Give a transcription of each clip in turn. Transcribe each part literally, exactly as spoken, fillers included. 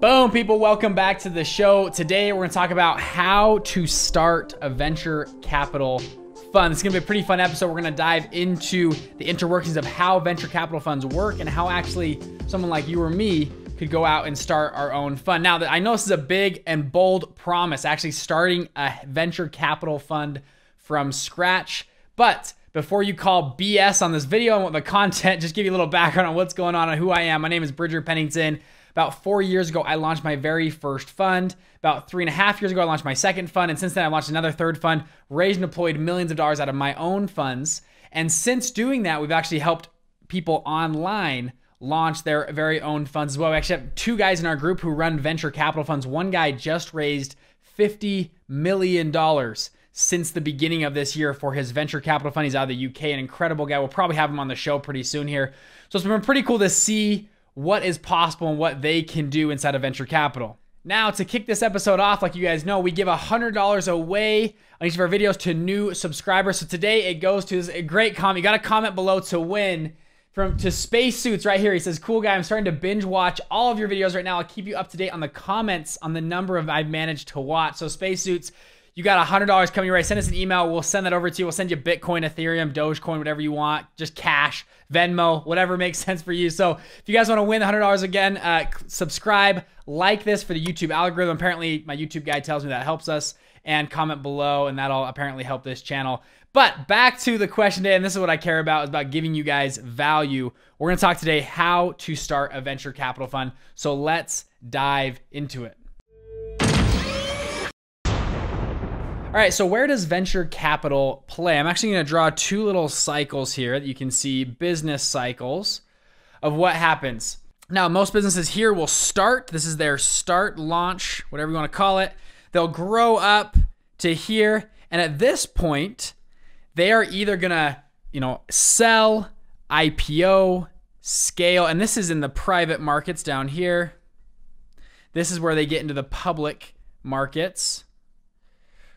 Boom, people, welcome back to the show. Today, we're gonna talk about how to start a venture capital fund. It's gonna be a pretty fun episode. We're gonna dive into the interworkings of how venture capital funds work and how actually someone like you or me could go out and start our own fund. Now, I know this is a big and bold promise, actually starting a venture capital fund from scratch, but before you call B S on this video and what the content, just give you a little background on what's going on and who I am. My name is Bridger Pennington. About four years ago, I launched my very first fund. About three and a half years ago, I launched my second fund. And since then, I launched another third fund, raised and deployed millions of dollars out of my own funds. And since doing that, we've actually helped people online launch their very own funds as well. We actually have two guys in our group who run venture capital funds. One guy just raised fifty million dollars since the beginning of this year for his venture capital fund. He's out of the U K, an incredible guy. We'll probably have him on the show pretty soon here. So it's been pretty cool to see what is possible and what they can do inside of venture capital. Now, to kick this episode off, like you guys know, we give one hundred dollars away on each of our videos to new subscribers. So today it goes to this, a great comment. You got to comment below to win from to Spacesuits right here. He says, cool guy, I'm starting to binge watch all of your videos right now. I'll keep you up to date on the comments on the number of I've managed to watch. So Spacesuits, you got one hundred dollars coming your way. Send us an email. We'll send that over to you. We'll send you Bitcoin, Ethereum, Dogecoin, whatever you want. Just cash, Venmo, whatever makes sense for you. So if you guys want to win one hundred dollars again, uh, subscribe, like this for the YouTube algorithm. Apparently, my YouTube guy tells me that helps us. And comment below, and that'll apparently help this channel. But back to the question today, and this is what I care about, is about giving you guys value. We're going to talk today how to start a venture capital fund. So let's dive into it. All right, so where does venture capital play? I'm actually gonna draw two little cycles here that you can see, business cycles of what happens. Now, most businesses here will start. This is their start, launch, whatever you wanna call it. They'll grow up to here. And at this point, they are either gonna, you know, sell, I P O, scale. And this is in the private markets down here. This is where they get into the public markets.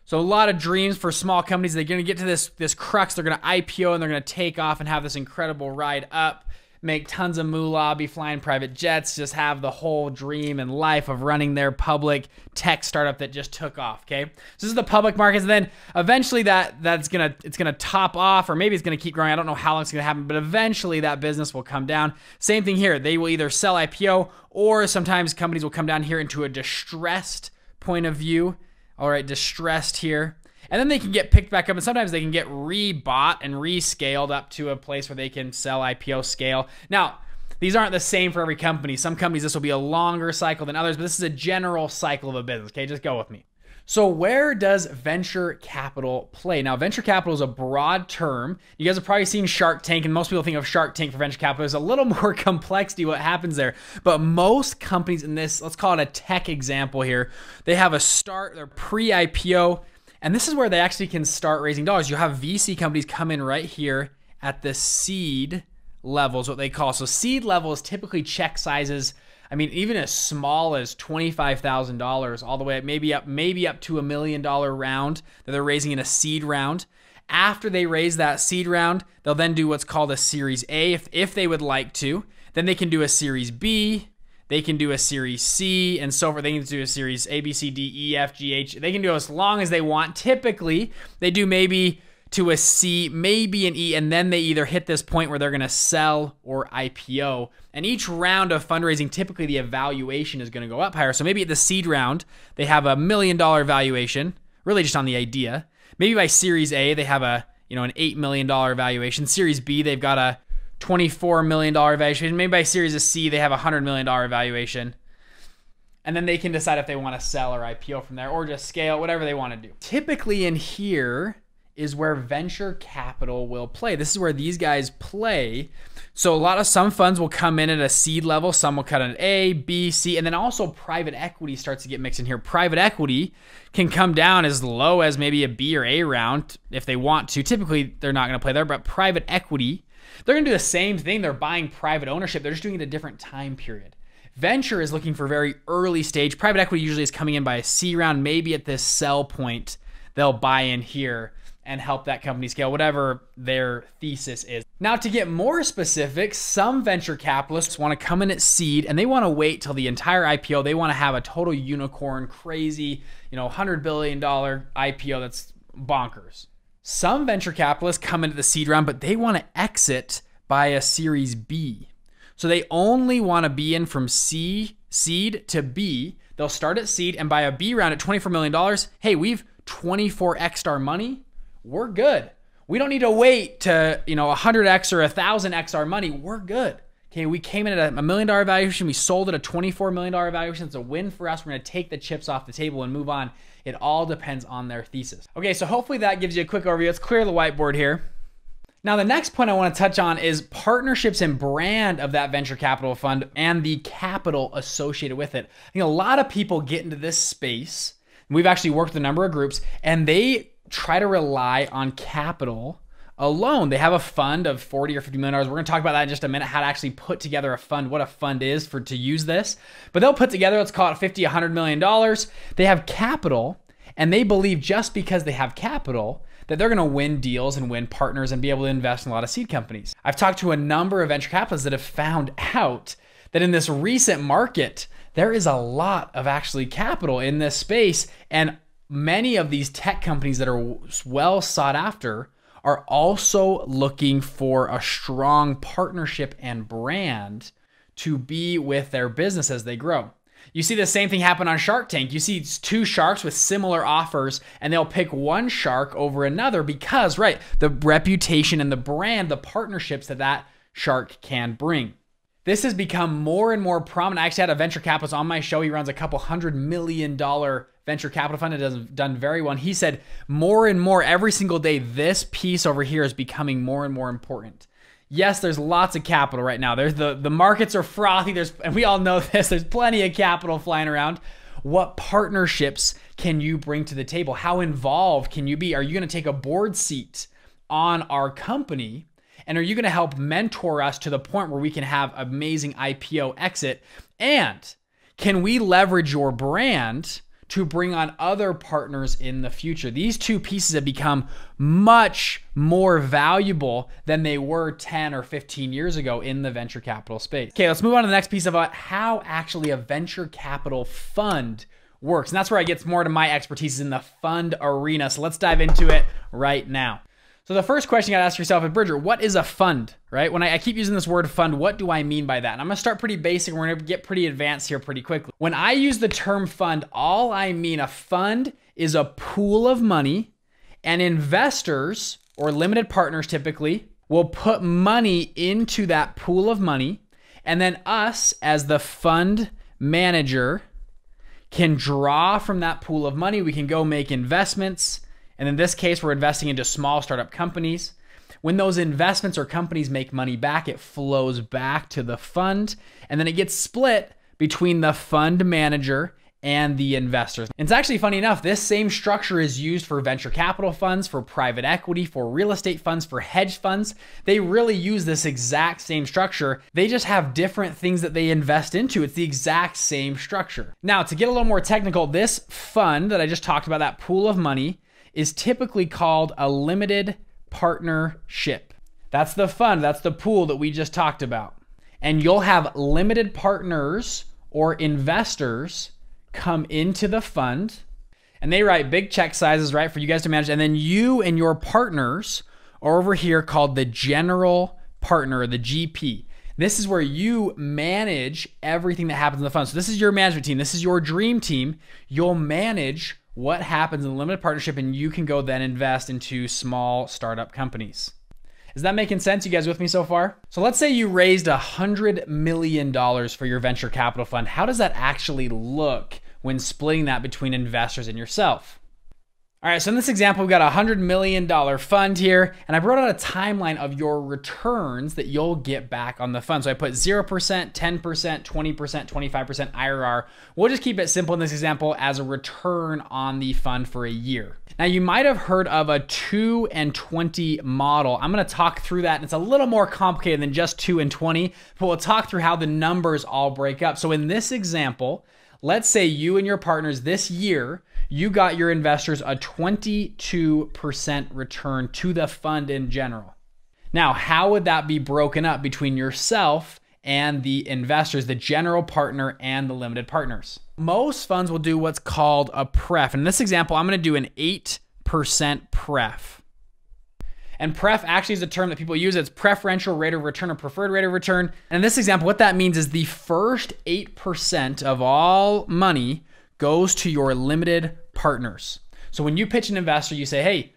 So a lot of dreams for small companies. They're going to get to this, this crux. They're going to I P O and they're going to take off and have this incredible ride up, make tons of moolah, be flying private jets, just have the whole dream and life of running their public tech startup that just took off, okay? So this is the public markets. And then eventually that, that's going to, it's going to top off, or maybe it's going to keep growing. I don't know how long it's going to happen, but eventually that business will come down. Same thing here. They will either sell, I P O, or sometimes companies will come down here into a distressed point of view. All right, distressed here. And then they can get picked back up, and sometimes they can get rebought and rescaled up to a place where they can sell, I P O, scale. Now, these aren't the same for every company. Some companies, this will be a longer cycle than others, but this is a general cycle of a business, okay? Just go with me. So where does venture capital play? Now, venture capital is a broad term. You guys have probably seen Shark Tank, and most people think of Shark Tank for venture capital. There's a little more complexity what happens there. But most companies in this, let's call it a tech example here, they have a start, they're pre-I P O, and this is where they actually can start raising dollars. You have V C companies come in right here at the seed level is what they call. So seed level is typically check sizes, I mean, even as small as twenty-five thousand dollars, all the way up, maybe up, maybe up to a million dollar round that they're raising in a seed round. After they raise that seed round, they'll then do what's called a Series A, if, if they would like to. Then they can do a Series B, they can do a Series C, and so forth. They can do a Series A, B, C, D, E, F, G, H. They can do as long as they want. Typically, they do maybe to a C, maybe an E, and then they either hit this point where they're gonna sell or I P O. And each round of fundraising, typically the evaluation is gonna go up higher. So maybe at the seed round, they have a million dollar valuation, really just on the idea. Maybe by Series A, they have a, you know, an eight million dollar valuation. Series B, they've got a twenty-four million dollar valuation. Maybe by Series C, they have a one hundred million dollar valuation. And then they can decide if they wanna sell or I P O from there, or just scale, whatever they wanna do. Typically in here, is where venture capital will play. This is where these guys play. So a lot of some funds will come in at a seed level, some will cut an A, B, C, and then also private equity starts to get mixed in here. Private equity can come down as low as maybe a B or A round if they want to. Typically, they're not gonna play there, but private equity, they're gonna do the same thing. They're buying private ownership. They're just doing it at a different time period. Venture is looking for very early stage. Private equity usually is coming in by a C round, maybe at this sell point, they'll buy in here. and help that company scale, whatever their thesis is. Now, to get more specific, some venture capitalists want to come in at seed and they want to wait till the entire I P O. They want to have a total unicorn, crazy, you know, one hundred billion dollar I P O that's bonkers. Some venture capitalists come into the seed round, but they want to exit by a series B. So they only want to be in from C, seed to B. They'll start at seed and buy a B round at twenty-four million dollars. Hey, we've twenty-four X'd our money. We're good. We don't need to wait to, you know, one hundred X or one thousand X our money. We're good. Okay, we came in at a million dollar valuation. We sold at a twenty-four million dollar valuation. It's a win for us. We're gonna take the chips off the table and move on. It all depends on their thesis. Okay, so hopefully that gives you a quick overview. Let's clear the whiteboard here. Now, the next point I want to touch on is partnerships and brand of that venture capital fund and the capital associated with it. I think a lot of people get into this space, and we've actually worked with a number of groups, and they try to rely on capital alone. They have a fund of forty or fifty million dollars. We're gonna talk about that in just a minute, how to actually put together a fund, what a fund is for to use this. But they'll put together, let's call it fifty, one hundred million dollars. They have capital, and they believe just because they have capital that they're gonna win deals and win partners and be able to invest in a lot of seed companies. I've talked to a number of venture capitalists that have found out that in this recent market, there is a lot of actually capital in this space, and many of these tech companies that are well sought after are also looking for a strong partnership and brand to be with their business as they grow. You see the same thing happen on Shark Tank. You see two sharks with similar offers, and they'll pick one shark over another because, right, the reputation and the brand, the partnerships that that shark can bring. This has become more and more prominent. I actually had a venture capitalist on my show. He runs a couple hundred million dollar venture capital fund. It has done very well. And he said more and more every single day, this piece over here is becoming more and more important. Yes, there's lots of capital right now. There's the, the markets are frothy. There's, and we all know this, there's plenty of capital flying around. What partnerships can you bring to the table? How involved can you be? Are you gonna take a board seat on our company? And are you gonna help mentor us to the point where we can have amazing I P O exit? And can we leverage your brand to bring on other partners in the future? These two pieces have become much more valuable than they were ten or fifteen years ago in the venture capital space. Okay, let's move on to the next piece about how actually a venture capital fund works. And that's where I get more to my expertise, is in the fund arena. So let's dive into it right now. So the first question you gotta ask yourself is, Bridger, what is a fund, right? When I, I keep using this word fund, what do I mean by that? And I'm gonna start pretty basic. We're gonna get pretty advanced here pretty quickly. When I use the term fund, all I mean, a fund is a pool of money, and investors or limited partners typically will put money into that pool of money. And then us as the fund manager can draw from that pool of money. We can go make investments. And in this case, we're investing into small startup companies. When those investments or companies make money back, it flows back to the fund, and then it gets split between the fund manager and the investors. It's actually funny enough, this same structure is used for venture capital funds, for private equity, for real estate funds, for hedge funds. They really use this exact same structure. They just have different things that they invest into. It's the exact same structure. Now, to get a little more technical, this fund that I just talked about, that pool of money, is typically called a limited partnership. That's the fund, that's the pool that we just talked about. And you'll have limited partners or investors come into the fund, and they write big check sizes, right, for you guys to manage. And then you and your partners are over here called the general partner, the G P. This is where you manage everything that happens in the fund. So this is your management team, this is your dream team. You'll manage what happens in a limited partnership, and you can go then invest into small startup companies. Is that making sense? You guys with me so far? So let's say you raised one hundred million dollars for your venture capital fund. How does that actually look when splitting that between investors and yourself? All right, so in this example, we've got a one hundred million dollar fund here, and I brought out a timeline of your returns that you'll get back on the fund. So I put zero percent, ten percent, twenty percent, twenty-five percent I R R. We'll just keep it simple in this example as a return on the fund for a year. Now, you might have heard of a two and twenty model. I'm gonna talk through that, and it's a little more complicated than just two and twenty, but we'll talk through how the numbers all break up. So in this example, Let's say you and your partners this year, you got your investors a twenty-two percent return to the fund in general. Now, how would that be broken up between yourself and the investors, the general partner and the limited partners? Most funds will do what's called a pref. In this example, I'm gonna do an eight percent pref. And pref actually is a term that people use. It's preferential rate of return or preferred rate of return. And in this example, what that means is the first eight percent of all money goes to your limited partners. So when you pitch an investor, you say, hey,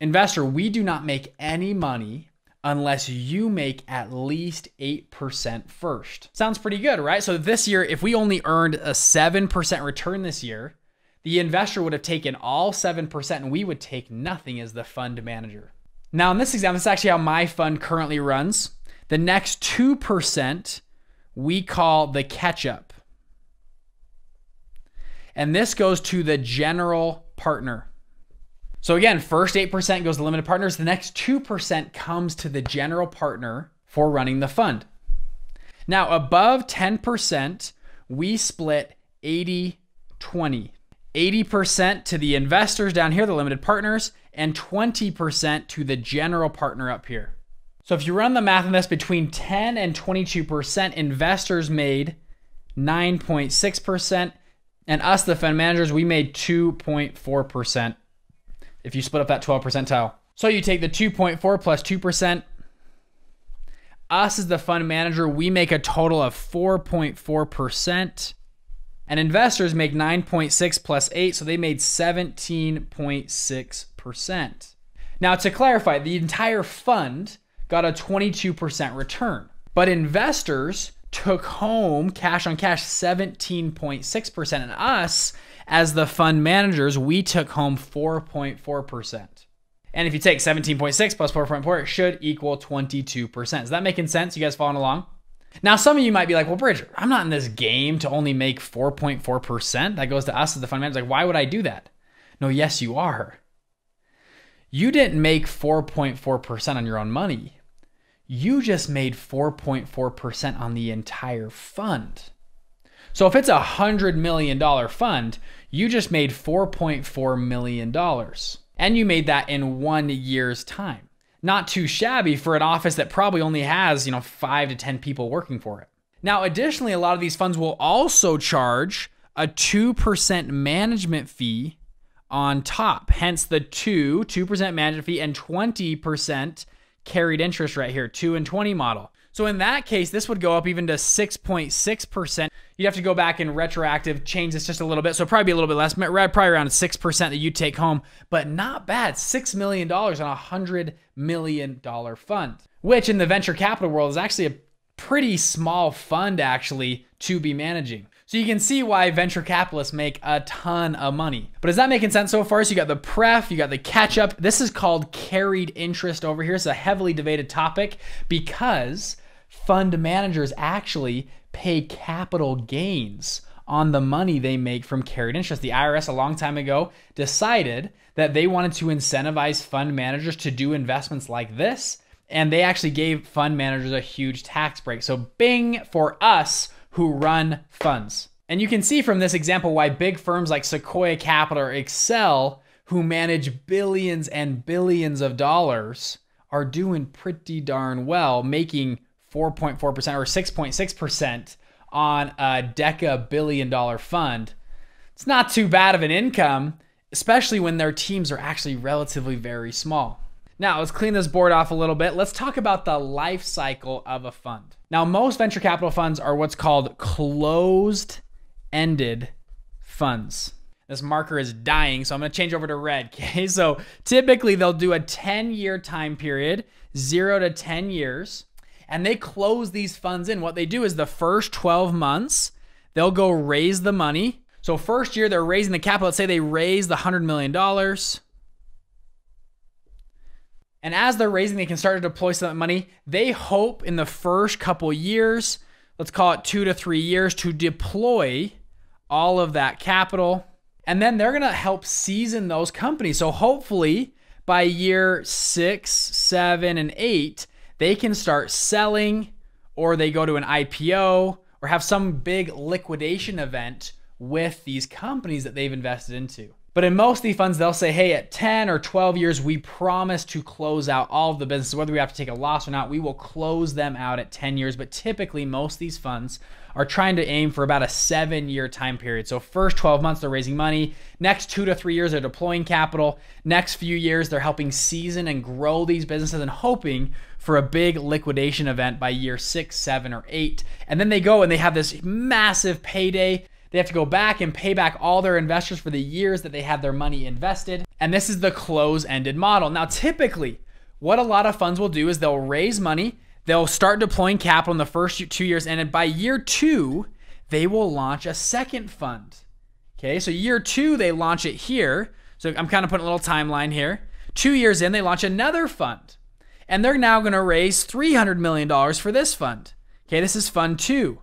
investor, we do not make any money unless you make at least eight percent first. Sounds pretty good, right? So this year, if we only earned a seven percent return this year, the investor would have taken all seven percent and we would take nothing as the fund manager. Now in this example, this is actually how my fund currently runs. The next two percent we call the catch-up. And this goes to the general partner. So again, first eight percent goes to limited partners. The next two percent comes to the general partner for running the fund. Now above ten percent, we split eighty twenty. eighty percent to the investors down here, the limited partners, and twenty percent to the general partner up here. So if you run the math on this, between ten and twenty-two percent, investors made nine point six percent, and us, the fund managers, we made two point four percent if you split up that twelve percentile. So you take the two point four plus two percent. Us as the fund manager, we make a total of four point four percent. And investors make nine point six plus eight, so they made seventeen point six percent. Now to clarify, the entire fund got a twenty-two percent return, but investors took home cash on cash seventeen point six percent, and us as the fund managers, we took home four point four percent. And if you take seventeen point six plus four point four, it should equal twenty-two percent. Is that making sense? You guys following along? Now, some of you might be like, well, Bridger, I'm not in this game to only make four point four percent. That goes to us as the fund manager. Like, why would I do that? No, yes, you are. You didn't make four point four percent on your own money. You just made four point four percent on the entire fund. So if it's a one hundred million dollar fund, you just made four point four million dollars. And you made that in one year's time. Not too shabby for an office that probably only has, you know, five to ten people working for it. Now, additionally, a lot of these funds will also charge a two percent management fee on top, hence the two, two percent management fee and twenty percent carried interest right here, two and twenty model. So in that case, this would go up even to six point six percent. You'd have to go back and retroactive, change this just a little bit. So it'd probably be a little bit less, probably around six percent that you take home, but not bad. six million dollars on a one hundred million dollar fund, which in the venture capital world is actually a pretty small fund actually to be managing. So you can see why venture capitalists make a ton of money. But is that making sense so far? So you got the pref, you got the catch up. This is called carried interest over here. It's a heavily debated topic because fund managers actually pay capital gains on the money they make from carried interest. The I R S a long time ago decided that they wanted to incentivize fund managers to do investments like this, and they actually gave fund managers a huge tax break. So bing for us who run funds. And you can see from this example why big firms like Sequoia Capital or Excel, who manage billions and billions of dollars, are doing pretty darn well, making four point four percent or six point six percent on a deca-billion dollar fund. It's not too bad of an income, especially when their teams are actually relatively very small. Now let's clean this board off a little bit. Let's talk about the life cycle of a fund. Now most venture capital funds are what's called closed-ended funds. This marker is dying, so I'm gonna change over to red, okay? So typically they'll do a ten year time period, zero to ten years. And they close these funds in. What they do is the first twelve months, they'll go raise the money. So first year they're raising the capital. Let's say they raise the one hundred million dollars. And as they're raising, they can start to deploy some of that money. They hope in the first couple years, let's call it two to three years, to deploy all of that capital. And then they're gonna help season those companies. So hopefully by year six, seven, and eight, they can start selling, or they go to an I P O or have some big liquidation event with these companies that they've invested into. But in most of the funds, they'll say, hey, at ten or twelve years, we promise to close out all of the businesses, whether we have to take a loss or not, we will close them out at ten years. But typically, most of these funds are trying to aim for about a seven year time period. So first twelve months, they're raising money. Next two to three years, they're deploying capital. Next few years, they're helping season and grow these businesses and hoping for a big liquidation event by year six, seven, or eight. And then they go and they have this massive payday. They have to go back and pay back all their investors for the years that they had their money invested. And this is the close-ended model. Now, typically, what a lot of funds will do is they'll raise money, they'll start deploying capital in the first two years, and by year two, they will launch a second fund. Okay, so year two, they launch it here. So I'm kind of putting a little timeline here. Two years in, they launch another fund. And they're now gonna raise three hundred million dollars for this fund. Okay, this is fund two.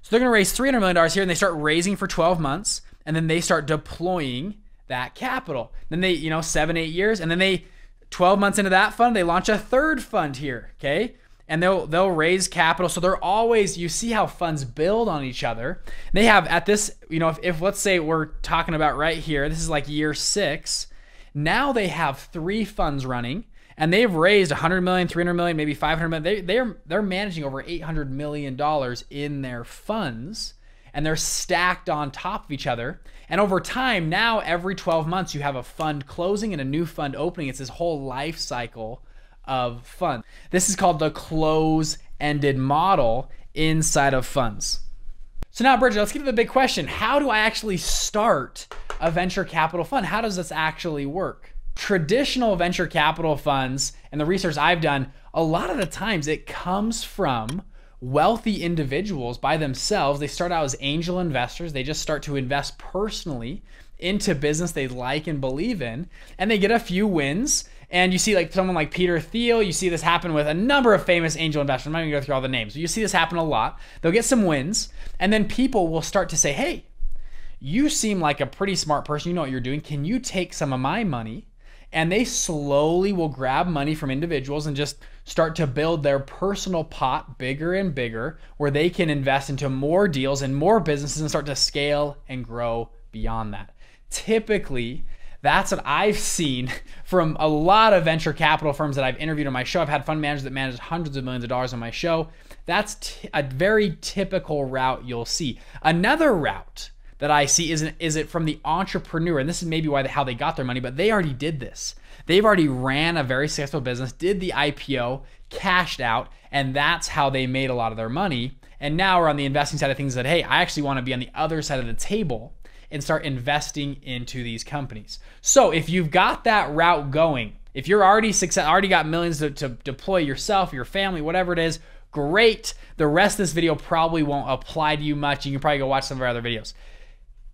So they're gonna raise three hundred million dollars here, and they start raising for twelve months, and then they start deploying that capital. Then they, you know, seven, eight years, and then they, twelve months into that fund, they launch a third fund here, okay? And they'll they'll raise capital. So they're always, you see how funds build on each other. They have at this, you know, if, if let's say we're talking about right here, this is like year six, now they have three funds running, and they've raised one hundred million, three hundred million, maybe five hundred million. They, they're, they're managing over eight hundred million dollars in their funds, and they're stacked on top of each other. And over time, now every twelve months, you have a fund closing and a new fund opening. It's this whole life cycle of funds. This is called the close-ended model inside of funds. So now, Bridger, let's get to the big question. How do I actually start a venture capital fund? How does this actually work? Traditional venture capital funds, and the research I've done, a lot of the times it comes from wealthy individuals by themselves. They start out as angel investors. They just start to invest personally into business they like and believe in, and they get a few wins. And you see like someone like Peter Thiel, you see this happen with a number of famous angel investors. I'm not gonna go through all the names, but you see this happen a lot. They'll get some wins, and then people will start to say, hey, you seem like a pretty smart person. You know what you're doing. Can you take some of my money? And they slowly will grab money from individuals and just start to build their personal pot bigger and bigger, where they can invest into more deals and more businesses and start to scale and grow beyond that. Typically, that's what I've seen from a lot of venture capital firms that I've interviewed on my show. I've had fund managers that manage hundreds of millions of dollars on my show. That's a very typical route you'll see. Another route that I see is, is it from the entrepreneur, and this is maybe why the, how they got their money, but they already did this. They've already ran a very successful business, did the I P O, cashed out, and that's how they made a lot of their money. And now we're on the investing side of things that, hey, I actually wanna be on the other side of the table and start investing into these companies. So if you've got that route going, if you're already success, already got millions to, to deploy yourself, your family, whatever it is, great. The rest of this video probably won't apply to you much. You can probably go watch some of our other videos.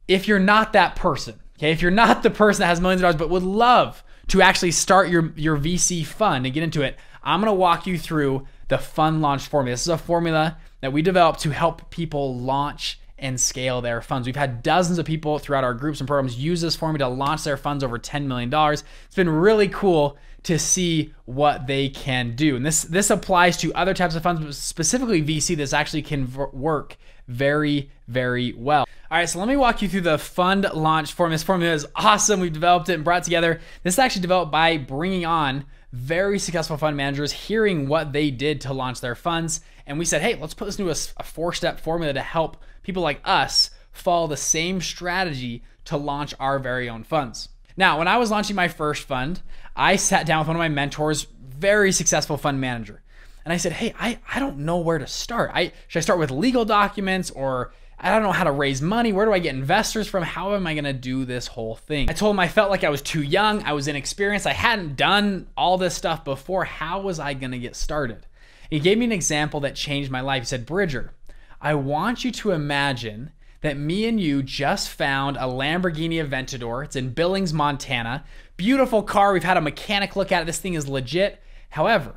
If you're not that person, okay, if you're not the person that has millions of dollars but would love to actually start your, your V C fund and get into it, I'm gonna walk you through the fund launch formula. This is a formula that we developed to help people launch and scale their funds. We've had dozens of people throughout our groups and programs use this formula to launch their funds over ten million dollars. It's been really cool to see what they can do. And this, this applies to other types of funds, but specifically V C, this actually can work very, very well. All right, so let me walk you through the fund launch formula. This formula is awesome. We've developed it and brought it together. This is actually developed by bringing on very successful fund managers, hearing what they did to launch their funds. And we said, hey, let's put this into a, a four-step formula to help people like us follow the same strategy to launch our very own funds. Now, when I was launching my first fund, I sat down with one of my mentors, very successful fund manager. And I said, hey, I, I don't know where to start. I, should I start with legal documents, or I don't know how to raise money? Where do I get investors from? How am I gonna do this whole thing? I told him I felt like I was too young. I was inexperienced. I hadn't done all this stuff before. How was I gonna get started? He gave me an example that changed my life. He said, Bridger, I want you to imagine that me and you just found a Lamborghini Aventador. It's in Billings, Montana. Beautiful car. We've had a mechanic look at it. This thing is legit. However,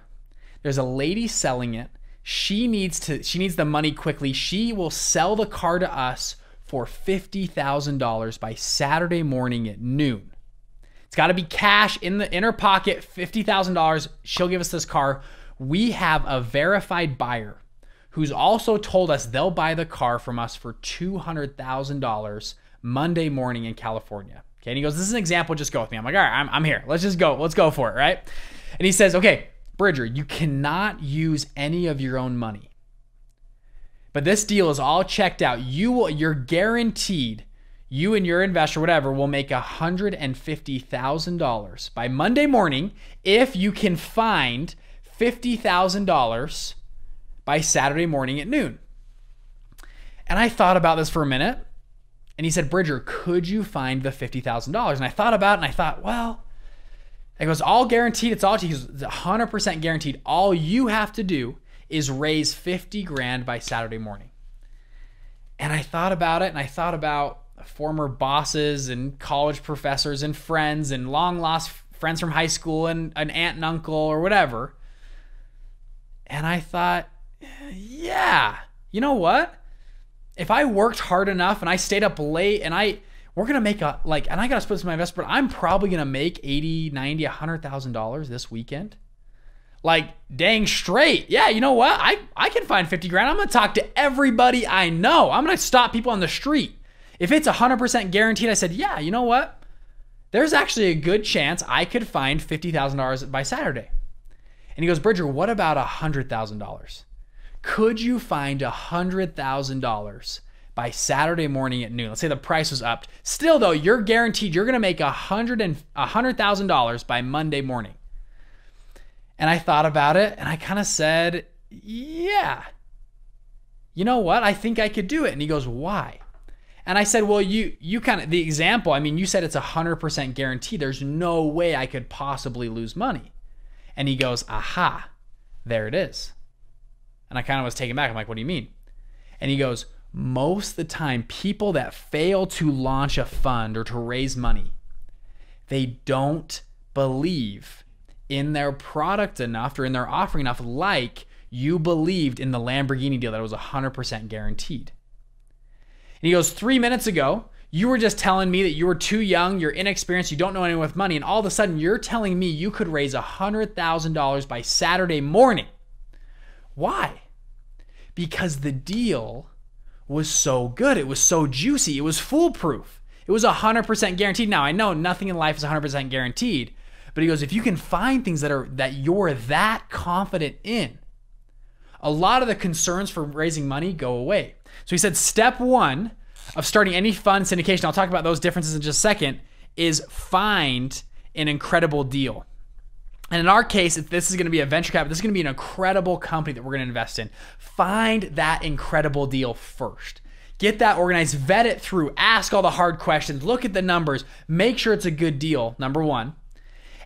there's a lady selling it. She needs to, she needs the money quickly. She will sell the car to us for fifty thousand dollars by Saturday morning at noon. It's gotta be cash in the in her pocket, fifty thousand dollars. She'll give us this car. We have a verified buyer who's also told us they'll buy the car from us for two hundred thousand dollars Monday morning in California. Okay, and he goes, this is an example, just go with me. I'm like, all right, I'm, I'm here. Let's just go. Let's go for it, right? And he says, okay, Bridger, you cannot use any of your own money. But this deal is all checked out. You will, you're guaranteed, you and your investor, whatever, will make one hundred fifty thousand dollars by Monday morning if you can find fifty thousand dollars by Saturday morning at noon. And I thought about this for a minute. And he said, Bridger, could you find the fifty thousand dollars? And I thought about it and I thought, well, it was all guaranteed. It's all, it's one hundred percent guaranteed. All you have to do is raise fifty grand by Saturday morning. And I thought about it and I thought about former bosses and college professors and friends and long lost friends from high school and an aunt and uncle or whatever. And I thought, yeah, you know what? If I worked hard enough and I stayed up late and I, we're gonna make a, like, and I gotta split this with my investor, but I'm probably gonna make eighty, ninety, one hundred thousand dollars this weekend. Like, dang straight. Yeah, you know what? I, I can find fifty grand. I'm gonna talk to everybody I know. I'm gonna stop people on the street. If it's one hundred percent guaranteed, I said, yeah, you know what? There's actually a good chance I could find fifty thousand dollars by Saturday. And he goes, Bridger, what about one hundred thousand dollars? Could you find one hundred thousand dollars by Saturday morning at noon? Let's say the price was upped. Still though, you're guaranteed you're gonna make one hundred thousand dollars by Monday morning. And I thought about it and I kind of said, yeah, you know what? I think I could do it. And he goes, why? And I said, well, you you kind of, the example, I mean, you said it's one hundred percent guaranteed. There's no way I could possibly lose money. And he goes, aha, there it is. And I kind of was taken back. I'm like, what do you mean? And he goes, most of the time, people that fail to launch a fund or to raise money, they don't believe in their product enough or in their offering enough, like you believed in the Lamborghini deal that it was one hundred percent guaranteed. And he goes, three minutes ago, you were just telling me that you were too young, you're inexperienced, you don't know anyone with money, and all of a sudden you're telling me you could raise one hundred thousand dollars by Saturday morning. Why? Because the deal was so good. It was so juicy. It was foolproof. It was one hundred percent guaranteed. Now, I know nothing in life is one hundred percent guaranteed, but he goes, if you can find things that are that you're that confident in, a lot of the concerns for raising money go away. So he said, step one of starting any fund syndication, I'll talk about those differences in just a second, is find an incredible deal. And in our case, if this is gonna be a venture capital, this is gonna be an incredible company that we're gonna invest in. Find that incredible deal first. Get that organized, vet it through, ask all the hard questions, look at the numbers, make sure it's a good deal, number one,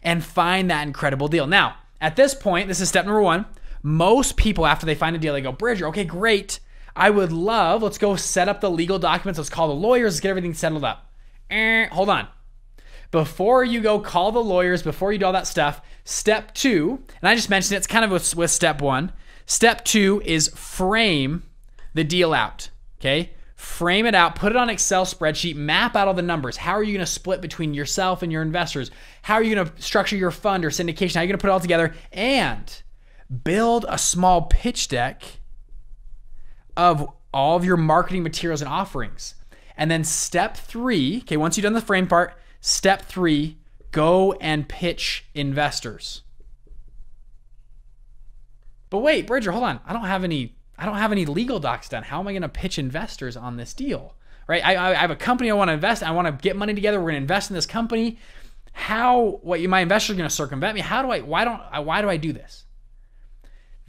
and find that incredible deal. Now, at this point, this is step number one. Most people, after they find a deal, they go, Bridger, okay, great. I would love, let's go set up the legal documents, let's call the lawyers, let's get everything settled up. Eh, hold on. Before you go call the lawyers, before you do all that stuff, step two, and I just mentioned it's kind of with, with step one, step two is frame the deal out, okay? Frame it out, put it on Excel spreadsheet, map out all the numbers. How are you gonna split between yourself and your investors? How are you gonna structure your fund or syndication? How are you gonna put it all together? And build a small pitch deck of all of your marketing materials and offerings. And then step three, okay, once you've done the frame part, step three, go and pitch investors. But wait, Bridger, hold on. I don't have any, I don't have any legal docs done. How am I gonna pitch investors on this deal, right? I, I have a company I wanna invest in. I wanna get money together. We're gonna invest in this company. How, what, my investors are gonna circumvent me. How do I, why don't I, why do I do this?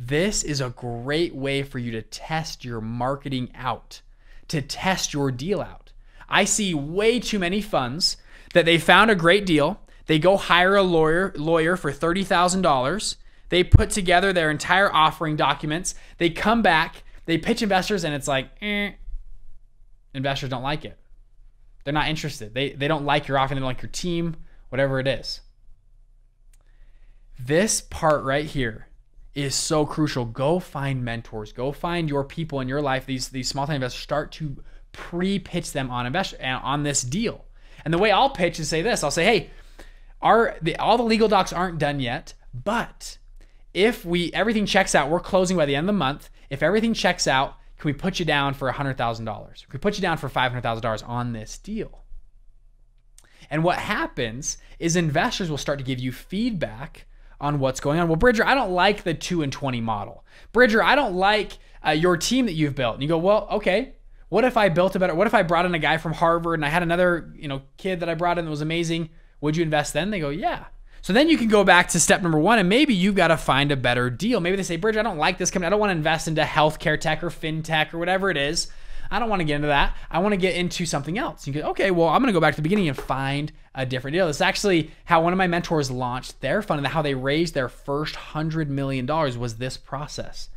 This is a great way for you to test your marketing out, to test your deal out. I see way too many funds that they found a great deal, they go hire a lawyer lawyer for thirty thousand dollars, they put together their entire offering documents, they come back, they pitch investors, and it's like, eh. Investors don't like it. They're not interested. They, they don't like your offering, they don't like your team, whatever it is. This part right here is so crucial. Go find mentors, go find your people in your life, these, these small-time investors, start to pre-pitch them on, invest, on this deal. And the way I'll pitch is say this, I'll say, hey, our, the, all the legal docs aren't done yet, but if we everything checks out, we're closing by the end of the month. If everything checks out, can we put you down for one hundred thousand dollars? Can we put you down for five hundred thousand dollars on this deal? And what happens is investors will start to give you feedback on what's going on. Well, Bridger, I don't like the two and twenty model. Bridger, I don't like uh, your team that you've built. And you go, well, okay, what if I built a better, what if I brought in a guy from Harvard and I had another you know kid that I brought in that was amazing? Would you invest then? They go, yeah. So then you can go back to step number one, and maybe you've got to find a better deal. Maybe they say, Bridger, I don't like this company. I don't want to invest into healthcare tech or fintech or whatever it is. I don't want to get into that. I want to get into something else. You go, okay, well, I'm going to go back to the beginning and find a different deal. This is actually how one of my mentors launched their fund and how they raised their first one hundred million dollars was this process.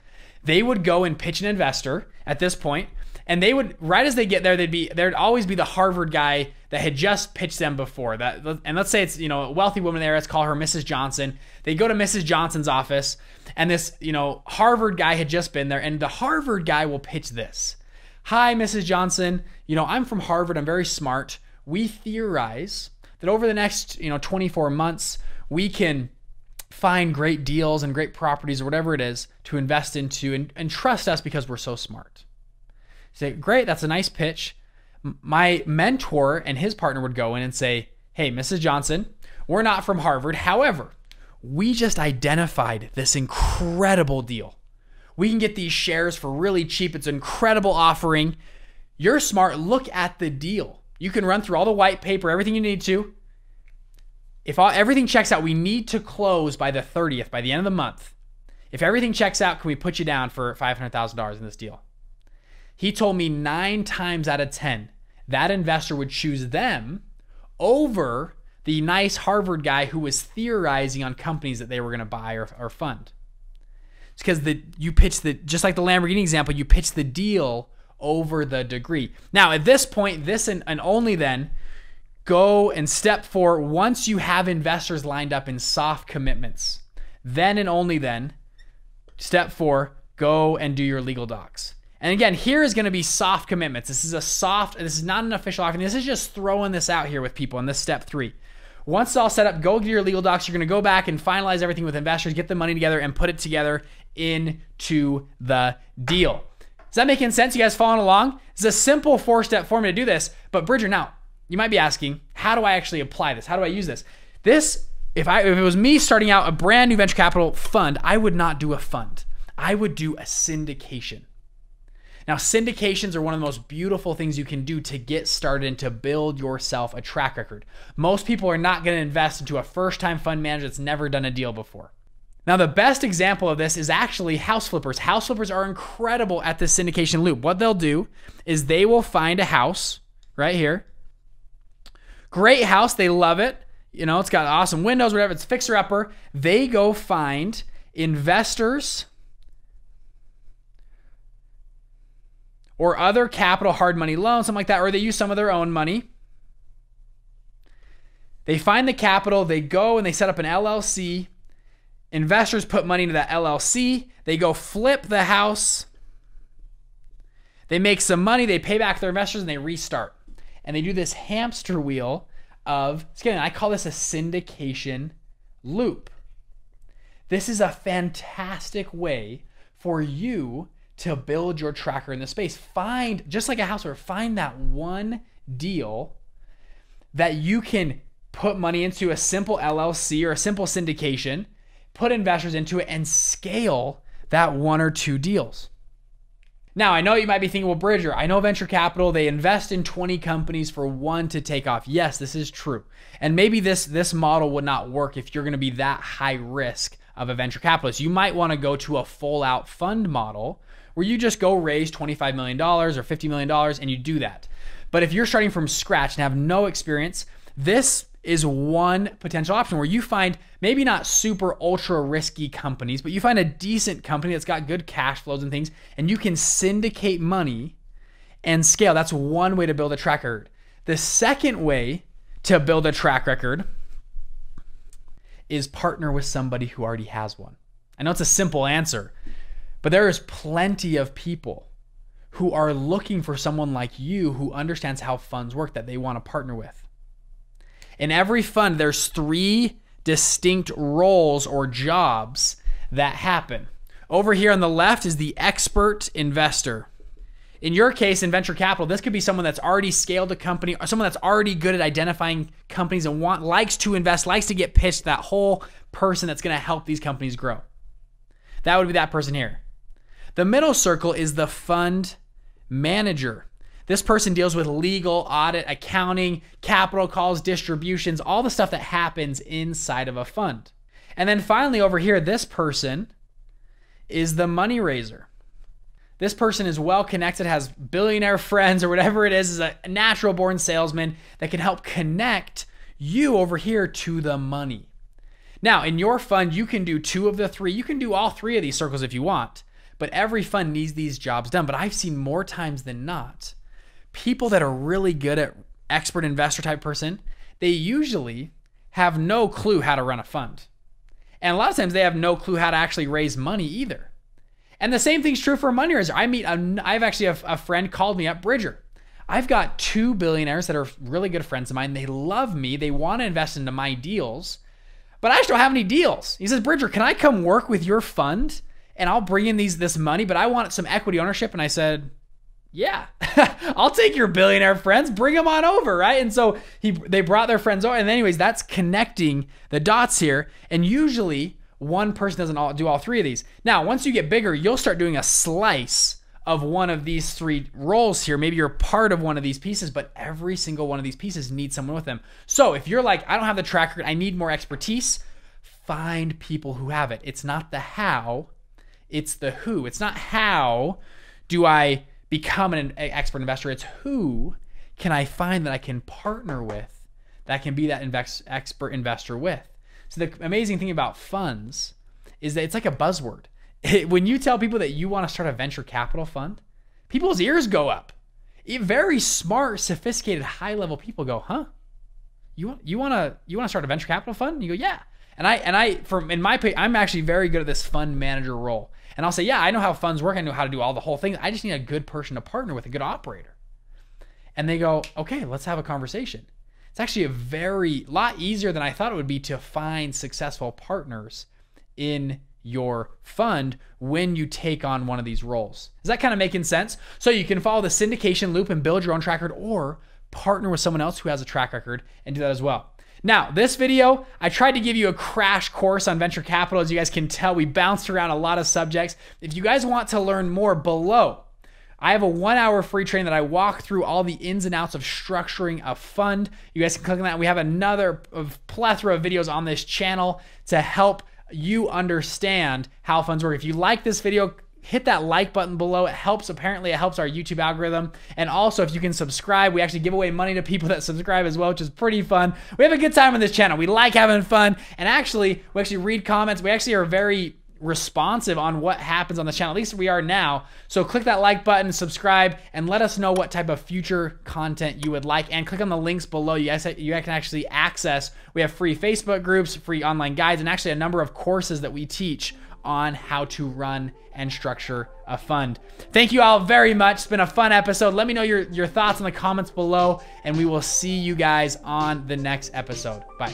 They would go and pitch an investor at this point, and they would, right as they get there, they'd be, there'd always be the Harvard guy that had just pitched them before that. And let's say it's, you know, a wealthy woman there, let's call her Missus Johnson. They go to Missus Johnson's office, and this, you know, Harvard guy had just been there, and the Harvard guy will pitch this. Hi, Missus Johnson, you know, I'm from Harvard, I'm very smart. We theorize that over the next, you know, twenty-four months, we can find great deals and great properties or whatever it is to invest into, and, and trust us because we're so smart. Say, great, that's a nice pitch. My mentor and his partner would go in and say, hey, Missus Johnson, we're not from Harvard. However, we just identified this incredible deal. We can get these shares for really cheap. It's an incredible offering. You're smart. Look at the deal. You can run through all the white paper, everything you need to. If all, everything checks out, we need to close by the thirtieth, by the end of the month. If everything checks out, can we put you down for five hundred thousand dollars in this deal? He told me nine times out of ten, that investor would choose them over the nice Harvard guy who was theorizing on companies that they were going to buy or, or fund. It's because the, you pitch the, just like the Lamborghini example, you pitch the deal over the degree. Now at this point, this and, and only then, go and step four, once you have investors lined up in soft commitments, then and only then, step four, go and do your legal docs. And again, here is going to be soft commitments. This is a soft, this is not an official offering. This is just throwing this out here with people in this step three. Once it's all set up, go get your legal docs. You're going to go back and finalize everything with investors, get the money together and put it together into the deal. Is that making sense? You guys following along? It's a simple four-step formula to do this, but Bridger, now you might be asking, how do I actually apply this? How do I use this? This, if I, if it was me starting out a brand new venture capital fund, I would not do a fund. I would do a syndication. Now, syndications are one of the most beautiful things you can do to get started and to build yourself a track record. Most people are not going to invest into a first-time fund manager that's never done a deal before. Now, the best example of this is actually house flippers. House flippers are incredible at the syndication loop. What they'll do is they will find a house right here. Great house. They love it. You know, it's got awesome windows, whatever. It's fixer-upper. They go find investors or other capital, hard money loans, something like that, or they use some of their own money. They find the capital, they go and they set up an L L C. Investors put money into that L L C. They go flip the house. They make some money, they pay back their investors, and they restart. And they do this hamster wheel of, again, I call this a syndication loop. This is a fantastic way for you to build your tracker in the space. Find, just like a house where find that one deal that you can put money into, a simple L L C or a simple syndication, put investors into it and scale that one or two deals. Now, I know you might be thinking, well, Bridger, I know venture capital, they invest in twenty companies for one to take off. Yes, this is true. And maybe this, this model would not work if you're gonna be that high risk of a venture capitalist. You might wanna go to a full out fund model where you just go raise twenty-five million dollars or fifty million dollars and you do that. But if you're starting from scratch and have no experience, this is one potential option where you find maybe not super ultra risky companies, but you find a decent company that's got good cash flows and things, and you can syndicate money and scale. That's one way to build a track record. The second way to build a track record is partner with somebody who already has one. I know it's a simple answer, but there is plenty of people who are looking for someone like you who understands how funds work that they want to partner with. In every fund, there's three distinct roles or jobs that happen. Over here on the left is the expert investor. In your case, in venture capital, this could be someone that's already scaled a company, or someone that's already good at identifying companies and want, likes to invest, likes to get pitched, that whole person that's gonna help these companies grow. That would be that person here. The middle circle is the fund manager. This person deals with legal, audit, accounting, capital calls, distributions, all the stuff that happens inside of a fund. And then finally over here, this person is the money raiser. This person is well connected, has billionaire friends or whatever it is, is a natural born salesman that can help connect you over here to the money. Now, in your fund, you can do two of the three. You can do all three of these circles if you want, but every fund needs these jobs done. But I've seen more times than not, people that are really good at expert investor type person, they usually have no clue how to run a fund. And a lot of times they have no clue how to actually raise money either. And the same thing's true for a money raiser. I meet, a, I've actually, a, a friend called me up, Bridger. I've got two billionaires that are really good friends of mine. They love me. They want to invest into my deals, but I just don't have any deals. He says, Bridger, can I come work with your fund and I'll bring in these, this money, but I want some equity ownership. And I said, yeah, I'll take your billionaire friends, bring them on over, right? And so he, they brought their friends over. And anyways, that's connecting the dots here. And usually, one person doesn't do all three of these. Now, once you get bigger, you'll start doing a slice of one of these three roles here. Maybe you're part of one of these pieces, but every single one of these pieces needs someone with them. So if you're like, I don't have the track record, I need more expertise, find people who have it. It's not the how, it's the who. It's not how do I become an expert investor, it's who can I find that I can partner with that can be that invest, expert investor with. So the amazing thing about funds is that it's like a buzzword. It, when you tell people that you want to start a venture capital fund, people's ears go up. It, very smart, sophisticated, high-level people go, "Huh? You want you want to you want to start a venture capital fund?" And you go, "Yeah." And I and I from in my pay, I'm actually very good at this fund manager role. And I'll say, "Yeah, I know how funds work. I know how to do all the whole thing. I just need a good person to partner with, a good operator." And they go, "Okay, let's have a conversation." It's actually a very lot easier than I thought it would be to find successful partners in your fund when you take on one of these roles. Is that kind of making sense? So you can follow the syndication loop and build your own track record, or partner with someone else who has a track record and do that as well. Now, this video, I tried to give you a crash course on venture capital. As you guys can tell, we bounced around a lot of subjects. If you guys want to learn more below, I have a one hour free training that I walk through all the ins and outs of structuring a fund. You guys can click on that. We have another of plethora of videos on this channel to help you understand how funds work. If you like this video, hit that like button below. It helps, apparently it helps our YouTube algorithm. And also if you can subscribe, we actually give away money to people that subscribe as well, which is pretty fun. We have a good time on this channel. We like having fun. And actually, we actually read comments. We actually are very responsive on what happens on the channel. At least we are now. So click that like button, subscribe, and let us know what type of future content you would like. And click on the links below. You guys, you can actually access, we have free Facebook groups, free online guides, and actually a number of courses that we teach on how to run and structure a fund. Thank you all very much. It's been a fun episode. Let me know your, your thoughts in the comments below, and we will see you guys on the next episode. Bye.